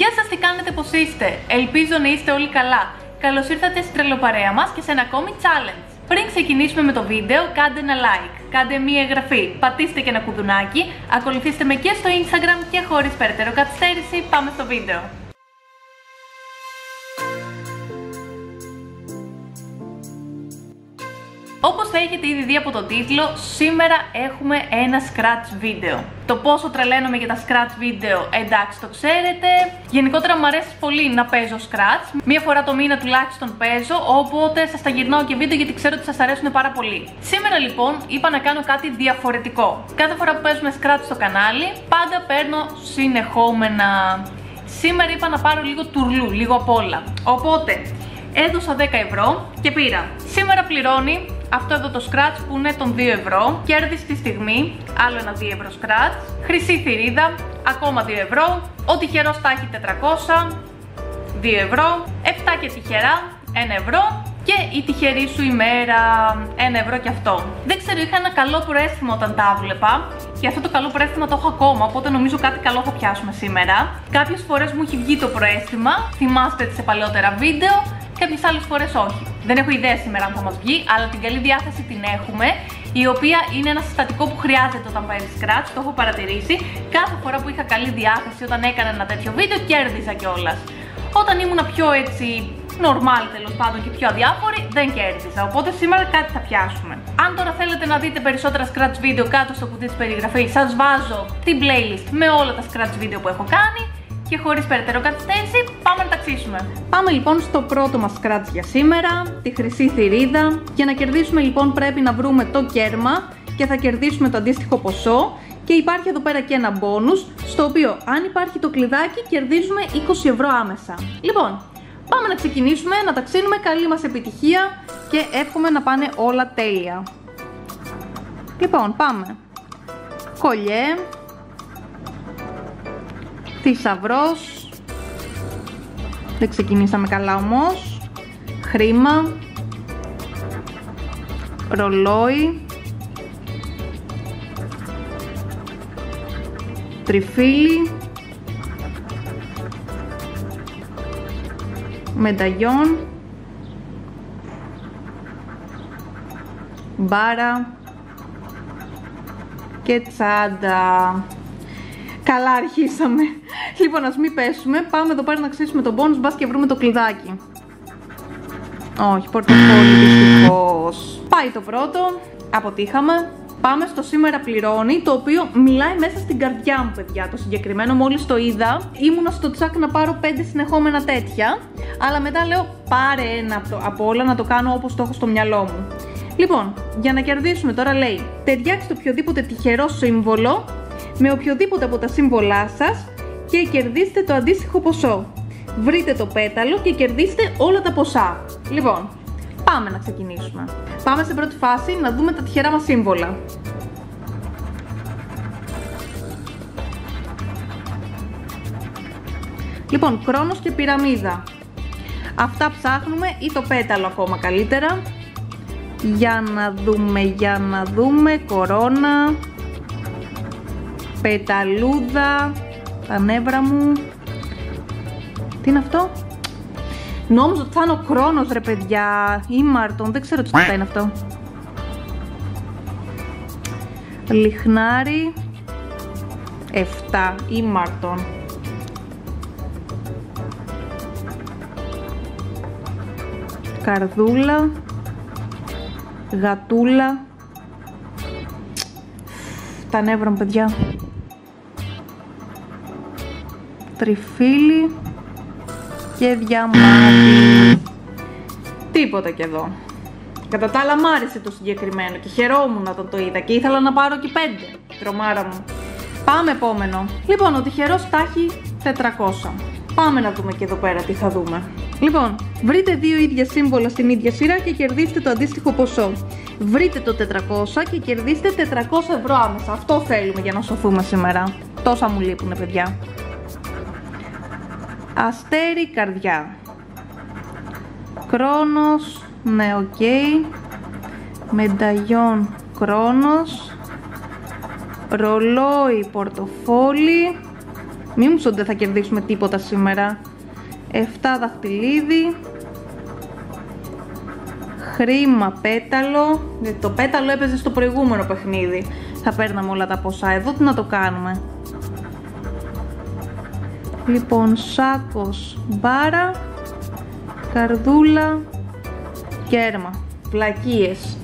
Γεια σας, τι κάνετε, πως είστε? Ελπίζω να είστε όλοι καλά. Καλώς ήρθατε στην τρελοπαρέα μας και σε ένα ακόμη challenge. Πριν ξεκινήσουμε με το βίντεο, κάντε ένα like, κάντε μία εγγραφή, πατήστε και ένα κουδουνάκι, ακολουθήστε με και στο Instagram και χωρίς περαιτέρω καθυστέρηση, πάμε στο βίντεο. Όπως θα έχετε ήδη δει από τον τίτλο, σήμερα έχουμε ένα scratch βίντεο. Το πόσο τρελαίνομαι για τα scratch βίντεο, εντάξει, το ξέρετε. Γενικότερα μου αρέσει πολύ να παίζω scratch. Μία φορά το μήνα τουλάχιστον παίζω, οπότε σας τα γυρνάω και βίντεο γιατί ξέρω ότι σας αρέσουν πάρα πολύ. Σήμερα λοιπόν είπα να κάνω κάτι διαφορετικό. Κάθε φορά που παίζουμε scratch στο κανάλι, πάντα παίρνω συνεχόμενα. Σήμερα είπα να πάρω λίγο τουρλού, λίγο απ' όλα. Οπότε έδωσα 10 ευρώ και πήρα. Σήμερα πληρώνει αυτό εδώ το σκράτς που είναι των 2 ευρώ, κέρδισε τη στιγμή, άλλο ένα 2 ευρώ σκράτς, χρυσή θηρίδα, ακόμα 2 ευρώ, ο τυχερός τα έχει 400, 2 ευρώ, 7 και τυχερά, 1 ευρώ και η τυχερή σου ημέρα, 1 ευρώ και αυτό. Δεν ξέρω, είχα ένα καλό προαίσθημα όταν τα βλέπα και αυτό το καλό προαίσθημα το έχω ακόμα, οπότε νομίζω κάτι καλό θα πιάσουμε σήμερα. Κάποιες φορές μου έχει βγει το προαίσθημα, θυμάστε σε παλαιότερα βίντεο, κάποιες άλλες φορές όχι. Δεν έχω ιδέα σήμερα αν θα μας βγει, αλλά την καλή διάθεση την έχουμε, η οποία είναι ένα συστατικό που χρειάζεται όταν παίζει scratch, το έχω παρατηρήσει. Κάθε φορά που είχα καλή διάθεση όταν έκανα ένα τέτοιο βίντεο, κέρδιζα κιόλας. Όταν ήμουν πιο έτσι normal τέλος πάντων και πιο αδιάφορη, δεν κέρδιζα. Οπότε σήμερα κάτι θα πιάσουμε. Αν τώρα θέλετε να δείτε περισσότερα scratch βίντεο, κάτω στο κουτί της περιγραφής σας βάζω την playlist με όλα τα scratch βίντεο που έχω κάνει. Και χωρίς περαιτέρω καθυστέρηση, πάμε να ταξίσουμε. Πάμε λοιπόν στο πρώτο μας scratch για σήμερα, τη χρυσή θηρίδα. Για να κερδίσουμε λοιπόν πρέπει να βρούμε το κέρμα και θα κερδίσουμε το αντίστοιχο ποσό. Και υπάρχει εδώ πέρα και ένα bonus, στο οποίο αν υπάρχει το κλειδάκι κερδίζουμε 20 ευρώ άμεσα. Λοιπόν, πάμε να ξεκινήσουμε, να ταξίνουμε, καλή μας επιτυχία και εύχομαι να πάνε όλα τέλεια. Λοιπόν, πάμε. Κολλιέ. Θησαυρός. Δεν ξεκινήσαμε καλά όμως. Χρήμα. Ρολόι. Τριφύλι. Μενταγιόν. Μπάρα. Και τσάντα. Καλά αρχίσαμε. Λοιπόν, ας μην πέσουμε. Πάμε εδώ πέρα να ξύσουμε τον bonus, μπας και βρούμε το κλειδάκι. Όχι, πορτοφόλι δυστυχώς. Πάει το πρώτο. Αποτύχαμε. Πάμε στο σήμερα πληρώνει, το οποίο μιλάει μέσα στην καρδιά μου, παιδιά. Το συγκεκριμένο μόλις το είδα, ήμουνα στο τσάκ να πάρω 5 συνεχόμενα τέτοια. Αλλά μετά λέω πάρε ένα από όλα να το κάνω όπως το έχω στο μυαλό μου. Λοιπόν, για να κερδίσουμε τώρα λέει ταιριάξτε το οποιοδήποτε τυχερό σύμβολο με οποιοδήποτε από τα σύμβολά σας και κερδίστε το αντίστοιχο ποσό. Βρείτε το πέταλο και κερδίστε όλα τα ποσά. Λοιπόν, πάμε να ξεκινήσουμε. Πάμε στην πρώτη φάση να δούμε τα τυχερά μας σύμβολα. Λοιπόν, Κρόνος και Πυραμίδα. Αυτά ψάχνουμε ή το πέταλο ακόμα καλύτερα. Για να δούμε, Κορώνα. Πεταλούδα, τα νεύρα μου. Τι είναι αυτό? Νόμιζα ότι θα είναι ο Κρόνος, ρε παιδιά. Ήμαρτον, δεν ξέρω τι είναι αυτό. Λιχνάρι. 7, Ήμαρτον. Καρδούλα. Γατούλα. Τα νεύρα μου, παιδιά. Τριφύλι και διαμάντι. Τίποτα κι εδώ. Κατά τα άλλα μ' άρεσε το συγκεκριμένο και χαιρόμουν όταν το είδα και ήθελα να πάρω και 5. Τρομάρα μου. Πάμε επόμενο. Λοιπόν, ο τυχερός τα έχει 400. Πάμε να δούμε και εδώ πέρα τι θα δούμε. Λοιπόν, βρείτε δύο ίδια σύμβολα στην ίδια σειρά και κερδίστε το αντίστοιχο ποσό. Βρείτε το 400 και κερδίστε 400 ευρώ άμεσα. Αυτό θέλουμε για να σωθούμε σήμερα. Τόσα μου λείπουν, παιδιά. Αστέρι, καρδιά. Κρόνος, ναι, οκ. Μενταγιόν, Κρόνος. Ρολόι, πορτοφόλι. Μη μου σωντέ, θα κερδίσουμε τίποτα σήμερα. 7 δαχτυλίδι. Χρήμα πέταλο. Γιατί το πέταλο έπαιζε στο προηγούμενο παιχνίδι. Θα παίρναμε όλα τα ποσά. Εδώ τι να το κάνουμε. Λοιπόν, σάκος, μπάρα, καρδούλα, κέρμα. Πλακίες.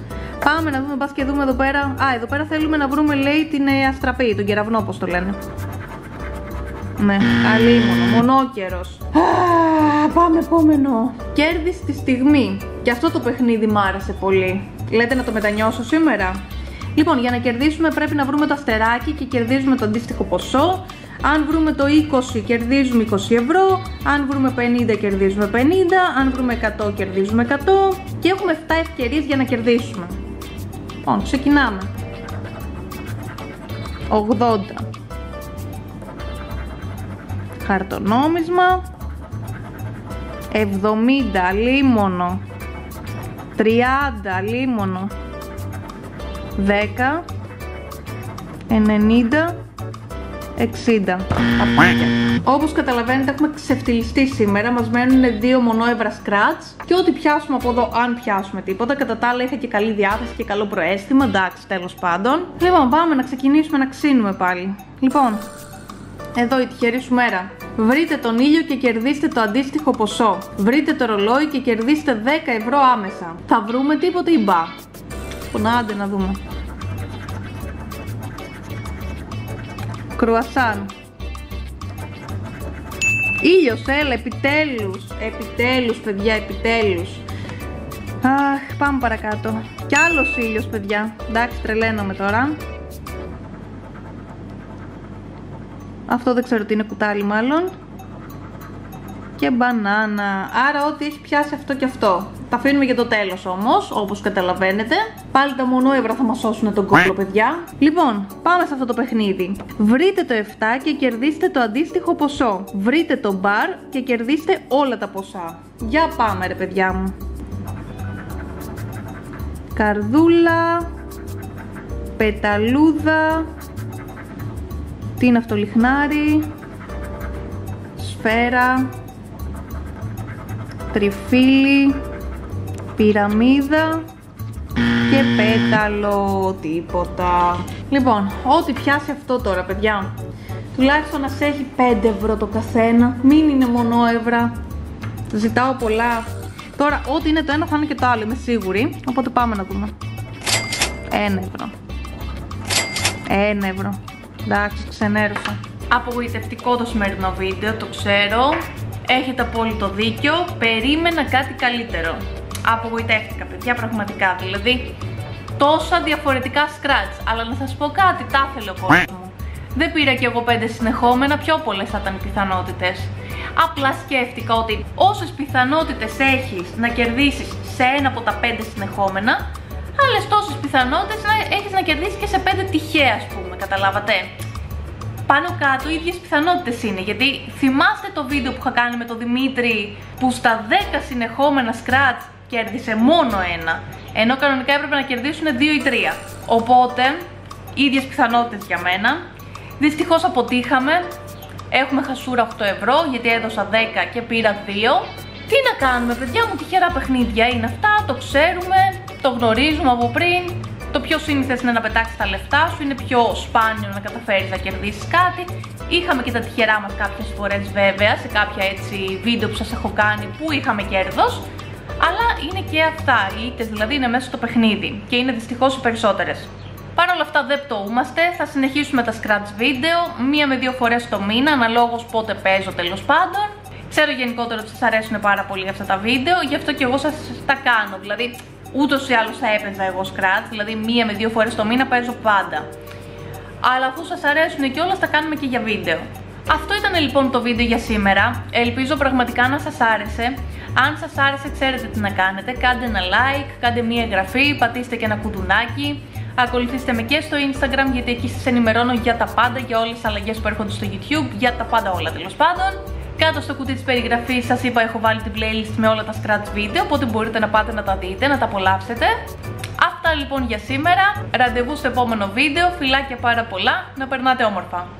Πάμε να δούμε, μπας και δούμε εδώ πέρα. Α, εδώ πέρα θέλουμε να βρούμε, λέει, την αστραπή, τον κεραυνό, όπως το λένε. Ναι, αλίμονο, μονόκερος. Πάμε επόμενο. Κέρδη τη στιγμή. Και αυτό το παιχνίδι μ' άρεσε πολύ. Λέτε να το μετανιώσω σήμερα. Λοιπόν, για να κερδίσουμε πρέπει να βρούμε το αστεράκι και κερδίζουμε το αντίστοιχο ποσό. Αν βρούμε το 20 κερδίζουμε 20 ευρώ, αν βρούμε 50 κερδίζουμε 50, αν βρούμε 100 κερδίζουμε 100 και έχουμε 7 ευκαιρίες για να κερδίσουμε. Λοιπόν, ξεκινάμε. 80. Χαρτονόμισμα. 70 λίμωνο. 30 λίμωνο. 10. 90. 60. Όπως καταλαβαίνετε, έχουμε ξεφτυλιστεί σήμερα. Μας μένουν 2 μονόευρα σκράτς. Και ό,τι πιάσουμε από εδώ, αν πιάσουμε τίποτα. Κατά τα άλλα, είχα και καλή διάθεση και καλό προαίσθημα. Εντάξει, τέλος πάντων. Λοιπόν, πάμε να ξεκινήσουμε να ξύνουμε πάλι. Λοιπόν, εδώ η τυχερή σου μέρα. Βρείτε τον ήλιο και κερδίστε το αντίστοιχο ποσό. Βρείτε το ρολόι και κερδίστε 10 ευρώ άμεσα. Θα βρούμε τίποτα ή μπα? Άντε να δούμε. Κρουασάν. Ήλιος, έλα, επιτέλους. Επιτέλους, παιδιά, επιτέλους. Αχ, πάμε παρακάτω. Κι άλλος ήλιος, παιδιά. Εντάξει, τρελαίνομαι τώρα. Αυτό δεν ξέρω τι είναι, κουτάλι μάλλον. Και μπανάνα. Άρα ό,τι έχει πιάσει αυτό και αυτό. Τα αφήνουμε για το τέλος όμως, όπως καταλαβαίνετε. Πάλι τα μονόευρα θα μας σώσουν τον κόμπλο, παιδιά. Λοιπόν, πάμε σε αυτό το παιχνίδι. Βρείτε το 7 και κερδίστε το αντίστοιχο ποσό. Βρείτε το μπαρ και κερδίστε όλα τα ποσά. Για πάμε ρε παιδιά μου. Καρδούλα. Πεταλούδα. Τι είναι αυτό, λιχνάρι. Σφαίρα. Τριφύλι. Πυραμίδα και πέταλο, τίποτα. Λοιπόν, ό,τι πιάσει αυτό τώρα, παιδιά. Τουλάχιστον να σε έχει 5 ευρώ το καθένα, μην είναι μονόευρα. Ζητάω πολλά. Τώρα, ό,τι είναι το ένα θα είναι και το άλλο, είμαι σίγουρη. Οπότε πάμε να δούμε. 1 ευρώ. 1 ευρώ. Εντάξει, ξενέρωσα. Απογοητευτικό το σημερινό βίντεο, το ξέρω. Έχετε απόλυτο δίκιο. Περίμενα κάτι καλύτερο. Απογοητεύτηκα, παιδιά, πραγματικά, δηλαδή τόσα διαφορετικά σκράτς. Αλλά να σας πω κάτι, τα ήθελε ο κόσμος μου. Δεν πήρα κι εγώ 5 συνεχόμενα, πιο πολλές θα ήταν οι πιθανότητες. Απλά σκέφτηκα ότι όσες πιθανότητες έχεις να κερδίσεις σε ένα από τα 5 συνεχόμενα, άλλες τόσες πιθανότητες έχεις να κερδίσεις και σε 5 τυχαία, ας πούμε, καταλάβατε. Πάνω κάτω οι ίδιες πιθανότητες είναι, γιατί θυμάστε το βίντεο που είχα κάνει με τον Δημήτρη που στα 10 συνεχόμενα σκράτς κέρδισε μόνο ένα, ενώ κανονικά έπρεπε να κερδίσουν 2 ή 3. Οπότε, ίδιες πιθανότητες για μένα. Δυστυχώς αποτύχαμε. Έχουμε χασούρα 8 ευρώ, γιατί έδωσα 10 και πήρα 2. Τι να κάνουμε, παιδιά μου, τυχερά παιχνίδια είναι αυτά, το ξέρουμε, το γνωρίζουμε από πριν. Το πιο σύνηθες είναι να πετάξεις τα λεφτά σου, είναι πιο σπάνιο να καταφέρεις να κερδίσεις κάτι. Είχαμε και τα τυχερά μας κάποιες φορές βέβαια, σε κάποια έτσι βίντεο που σας έχω κάνει που είχαμε κέρδος. Αλλά είναι και αυτά, οι ήττες δηλαδή είναι μέσα στο παιχνίδι και είναι δυστυχώς οι περισσότερες. Παρ' όλα αυτά δεν πτωούμαστε, θα συνεχίσουμε τα scratch βίντεο 1 με 2 φορές το μήνα, αναλόγως πότε παίζω τέλος πάντων. Ξέρω γενικότερα ότι σας αρέσουν πάρα πολύ αυτά τα βίντεο, γι' αυτό και εγώ σας τα κάνω. Δηλαδή, ούτως ή άλλως θα έπαιζα εγώ scratch, δηλαδή 1 με 2 φορές το μήνα παίζω πάντα. Αλλά αφού σας αρέσουν και όλα, τα κάνουμε και για βίντεο. Αυτό ήταν λοιπόν το βίντεο για σήμερα. Ελπίζω πραγματικά να σας άρεσε. Αν σας άρεσε, ξέρετε τι να κάνετε. Κάντε ένα like, κάντε μια εγγραφή, πατήστε και ένα κουδουνάκι. Ακολουθήστε με και στο Instagram, γιατί εκεί σας ενημερώνω για τα πάντα, για όλες τις αλλαγές που έρχονται στο YouTube, για τα πάντα όλα τέλος πάντων. Κάτω στο κουτί της περιγραφής σας είπα, έχω βάλει την playlist με όλα τα scratch βίντεο, οπότε μπορείτε να πάτε να τα δείτε, να τα απολαύσετε. Αυτά λοιπόν για σήμερα. Ραντεβού στο επόμενο βίντεο. Φιλάκια πάρα πολλά. Να περνάτε όμορφα.